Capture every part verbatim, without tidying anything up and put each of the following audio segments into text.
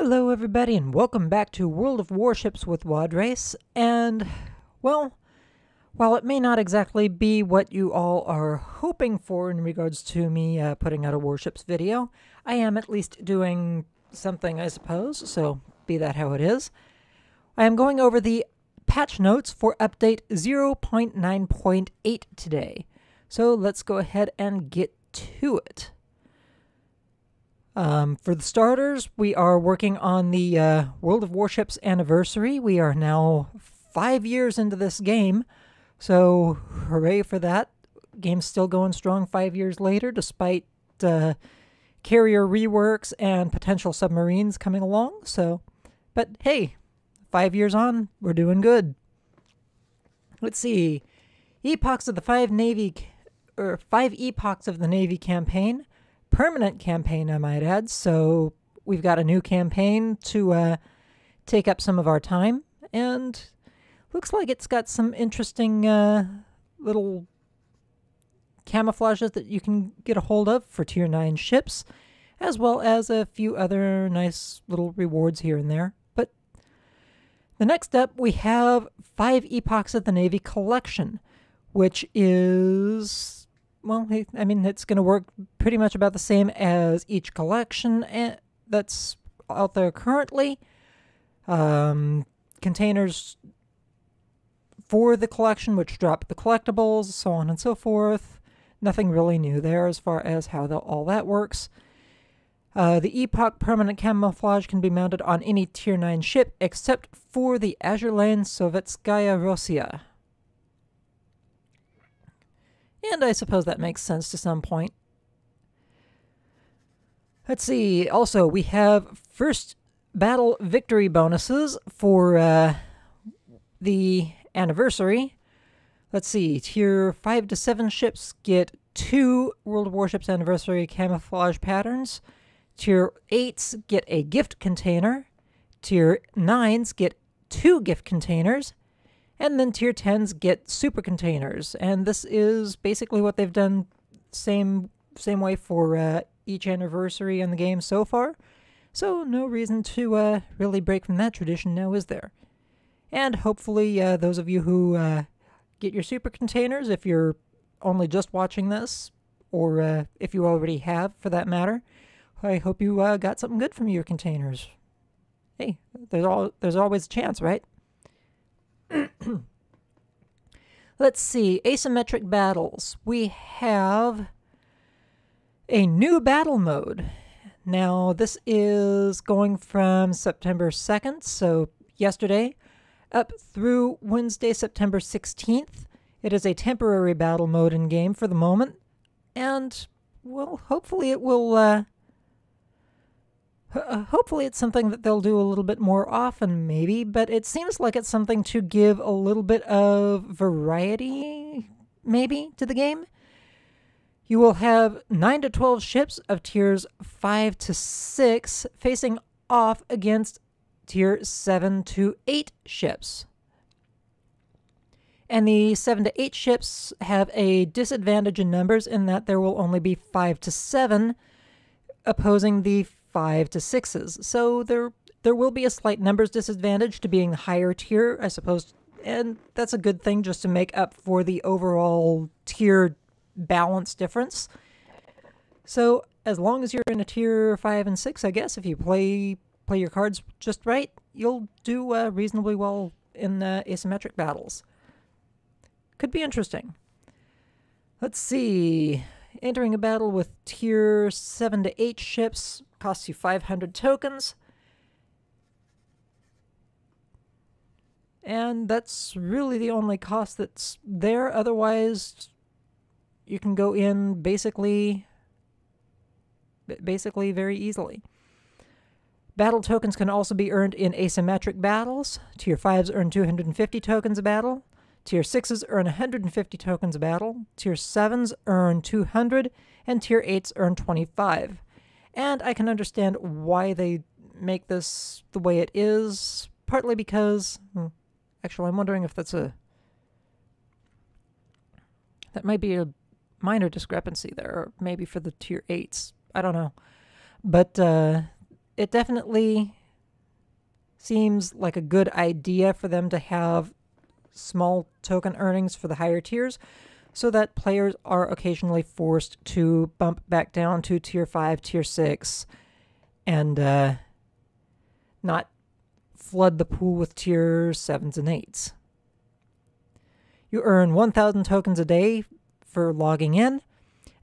Hello everybody and welcome back to World of Warships with Wadres, and, well, while it may not exactly be what you all are hoping for in regards to me uh, putting out a Warships video, I am at least doing something, I suppose, so be that how it is. I am going over the patch notes for update zero point nine point eight today, so let's go ahead and get to it. Um, for the starters, we are working on the uh, World of Warships anniversary. We are now five years into this game, so hooray for that. Game's still going strong five years later, despite uh, carrier reworks and potential submarines coming along. So, but hey, five years on, we're doing good. Let's see, epochs of the five Navy, or five epochs of the Navy campaign. Permanent campaign, I might add, so we've got a new campaign to uh, take up some of our time, and looks like it's got some interesting uh, little camouflages that you can get a hold of for tier nine ships, as well as a few other nice little rewards here and there. But the next up, we have five Epochs of the Navy Collection, which is... well, I mean, it's going to work pretty much about the same as each collection that's out there currently. Um, containers for the collection, which drop the collectibles, so on and so forth. Nothing really new there as far as how the, all that works. Uh, the Epoch Permanent Camouflage can be mounted on any tier nine ship, except for the Azure Lane Sovetskaya Rossiya. And I suppose that makes sense to some point. Let's see, also we have first battle victory bonuses for uh, the anniversary. Let's see, tier five to seven ships get two World of Warships anniversary camouflage patterns. Tier eights get a gift container. Tier nines get two gift containers. And then tier tens get super containers, and this is basically what they've done same same way for uh, each anniversary in the game so far, so no reason to uh, really break from that tradition now, is there? And hopefully uh, those of you who uh, get your super containers, if you're only just watching this, or uh, if you already have for that matter, I hope you uh, got something good from your containers. Hey, there's, all, there's always a chance, right? Let's see, asymmetric battles. We have a new battle mode. Now, this is going from September second, so yesterday, up through Wednesday, September sixteenth. It is a temporary battle mode in-game for the moment, and, well, hopefully it will, uh, hopefully it's something that they'll do a little bit more often, maybe, but it seems like it's something to give a little bit of variety, maybe, to the game. You will have nine to twelve ships of tiers five to six facing off against tier seven to eight ships. And the seven to eight ships have a disadvantage in numbers in that there will only be five to seven opposing the five to sixes, so there there will be a slight numbers disadvantage to being higher tier, I suppose, and that's a good thing just to make up for the overall tier balance difference. So as long as you're in a tier five and six, I guess if you play play your cards just right, you'll do uh, reasonably well in uh, asymmetric battles. Could be interesting. Let's see. Entering a battle with tier seven to eight ships costs you five hundred tokens. And that's really the only cost that's there. Otherwise, you can go in basically, basically very easily. Battle tokens can also be earned in asymmetric battles. Tier fives earn two hundred fifty tokens a battle. Tier sixes earn one hundred fifty tokens a battle. Tier sevens earn two hundred. And Tier eights earn twenty-five. And I can understand why they make this the way it is, partly because... actually, I'm wondering if that's a... that might be a minor discrepancy there, or maybe for the tier eights. I don't know. But uh, it definitely Seems like a good idea for them to have small token earnings for the higher tiers, so that players are occasionally forced to bump back down to tier five, tier six, and uh, not flood the pool with tier sevens and eights. You earn one thousand tokens a day for logging in,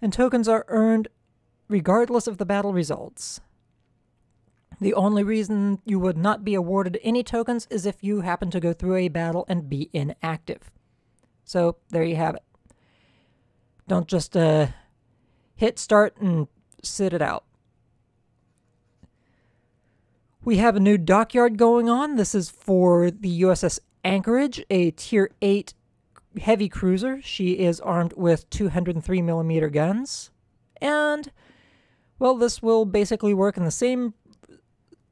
and tokens are earned regardless of the battle results. The only reason you would not be awarded any tokens is if you happen to go through a battle and be inactive. So there you have it. Don't just uh, hit start and sit it out. We have a new dockyard going on. This is for the U S S Anchorage, a tier eight heavy cruiser. She is armed with two hundred three millimeter guns. And, well, this will basically work in the same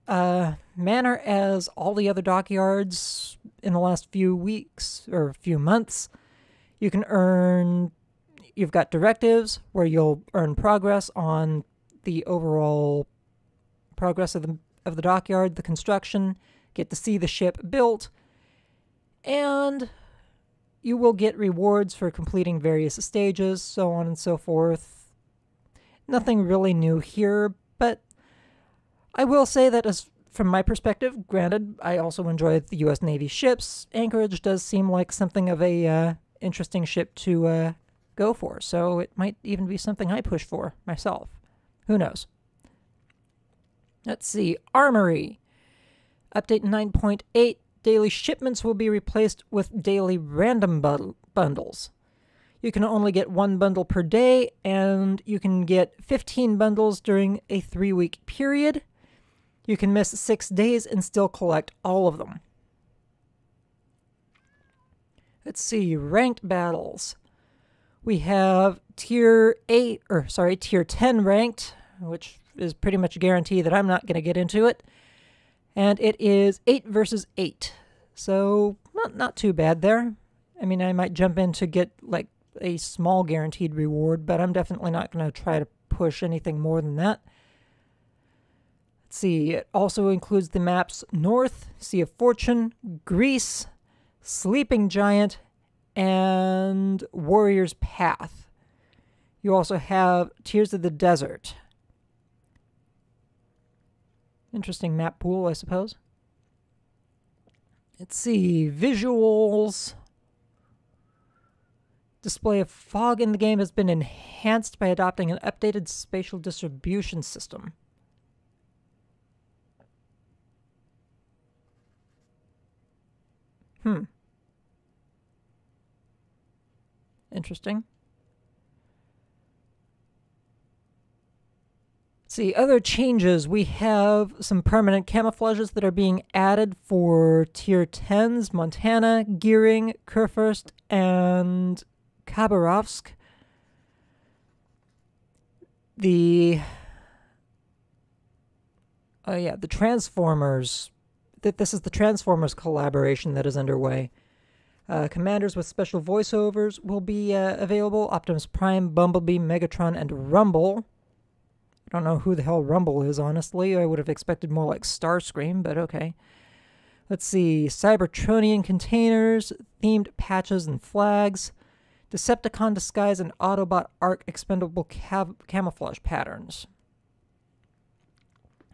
uh, manner as all the other dockyards in the last few weeks or few months. You can earn... You've got directives where you'll earn progress on the overall progress of the, of the dockyard, the construction, get to see the ship built, and you will get rewards for completing various stages, so on and so forth. Nothing really new here, but I will say that as from my perspective, granted, I also enjoy the U S Navy ships. Anchorage does seem like something of a uh, interesting ship to... Uh, go for, so it might even be something I push for myself. Who knows? Let's see. Armory. Update nine point eight. Daily shipments will be replaced with daily random bu bundles. You can only get one bundle per day, and you can get fifteen bundles during a three-week period. You can miss six days and still collect all of them. Let's see. Ranked battles. We have tier eight, or sorry, tier ten ranked, which is pretty much a guarantee that I'm not going to get into it. And it is eight versus eight. So, not, not too bad there. I mean, I might jump in to get, like, a small guaranteed reward, but I'm definitely not going to try to push anything more than that. Let's see, it also includes the maps North, Sea of Fortune, Greece, Sleeping Giant, and Warrior's Path. You also have Tears of the Desert. Interesting map pool, I suppose. Let's see. Visuals. Display of fog in the game has been enhanced by adopting an updated spatial distribution system. Hmm. Interesting. See, other changes. We have some permanent camouflages that are being added for tier tens, Montana, Gearing, Kurfürst, and Khabarovsk. The... Oh yeah, the Transformers. That This is the Transformers collaboration that is underway. Uh, commanders with special voiceovers will be uh, available. Optimus Prime, Bumblebee, Megatron, and Rumble. I don't know who the hell Rumble is, honestly. I would have expected more like Starscream, but okay. Let's see. Cybertronian containers, themed patches and flags, Decepticon disguise, and Autobot arc expendable camouflage patterns.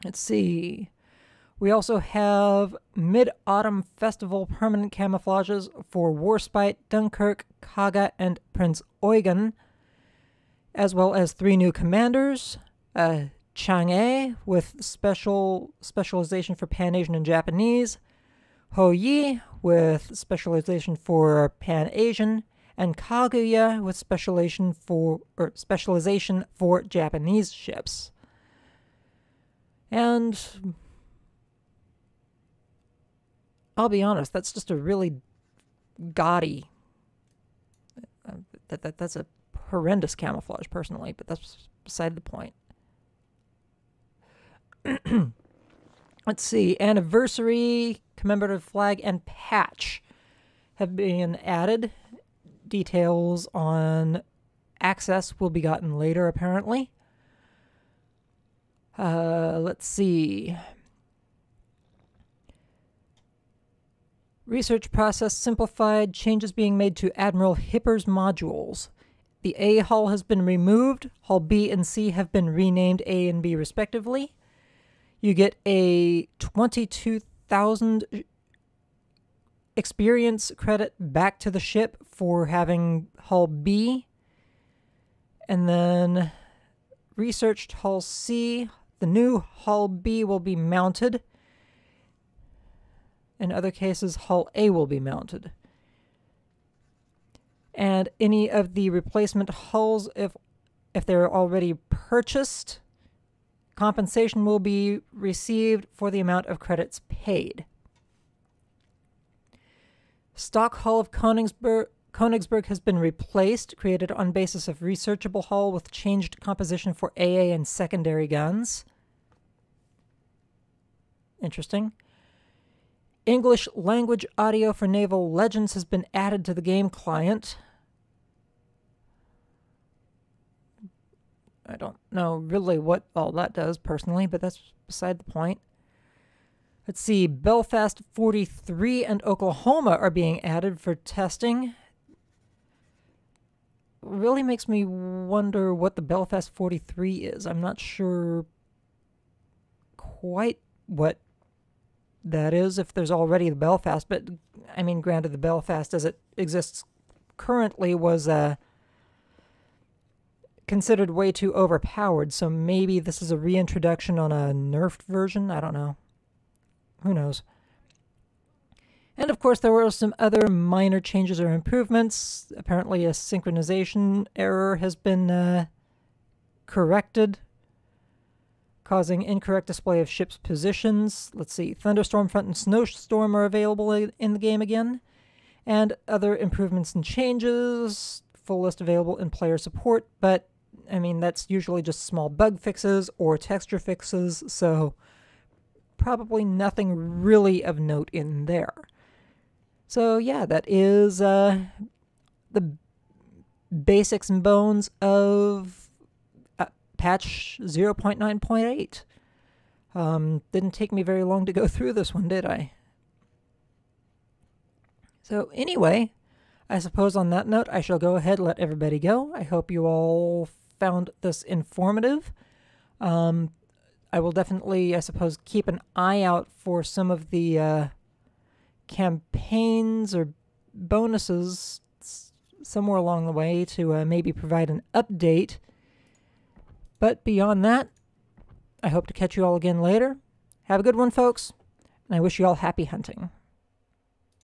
Let's see. We also have Mid-Autumn Festival permanent camouflages for Warspite, Dunkirk, Kaga, and Prince Eugen, as well as three new commanders, uh, Chang'e with special specialization for Pan-Asian and Japanese, Ho Yi with specialization for Pan-Asian, and Kaguya with specialization for, or specialization for Japanese ships. And... I'll be honest, that's just a really gaudy, uh, that, that, that's a horrendous camouflage personally, but that's beside the point. Let's see, anniversary, commemorative flag, and patch have been added. Details on access will be gotten later, apparently. Uh, let's see... Research process simplified, changes being made to Admiral Hipper's modules. The A hull has been removed, hull B and C have been renamed A and B respectively. You get a twenty-two thousand experience credit back to the ship for having hull B. And then researched hull C. The new hull B will be mounted. In other cases, hull A will be mounted. And any of the replacement hulls, if, if they're already purchased, compensation will be received for the amount of credits paid. Stock hull of Königsberg, Königsberg has been replaced, created on basis of researchable hull with changed composition for A A and secondary guns. Interesting. English language audio for Naval Legends has been added to the game client. I don't know really what all that does personally, but that's beside the point. Let's see, Belfast forty-three and Oklahoma are being added for testing. Really makes me wonder what the Belfast forty-three is. I'm not sure quite what that is, if there's already the Belfast, but I mean, granted, the Belfast as it exists currently was uh, considered way too overpowered, so maybe this is a reintroduction on a nerfed version? I don't know. Who knows? And of course, there were some other minor changes or improvements. Apparently, a synchronization error has been uh, corrected, causing incorrect display of ship's positions. Let's see, Thunderstorm, Front, and Snowstorm are available in the game again. And other improvements and changes, full list available in player support, but I mean, that's usually just small bug fixes or texture fixes, so probably nothing really of note in there. So yeah, that is uh, the basics and bones of patch zero point nine point eight. Um, didn't take me very long to go through this one, did I? So anyway, I suppose on that note, I shall go ahead and let everybody go. I hope you all found this informative. Um, I will definitely, I suppose, keep an eye out for some of the uh, campaigns or bonuses somewhere along the way to uh, maybe provide an update. But beyond that, I hope to catch you all again later. Have a good one, folks, and I wish you all happy hunting.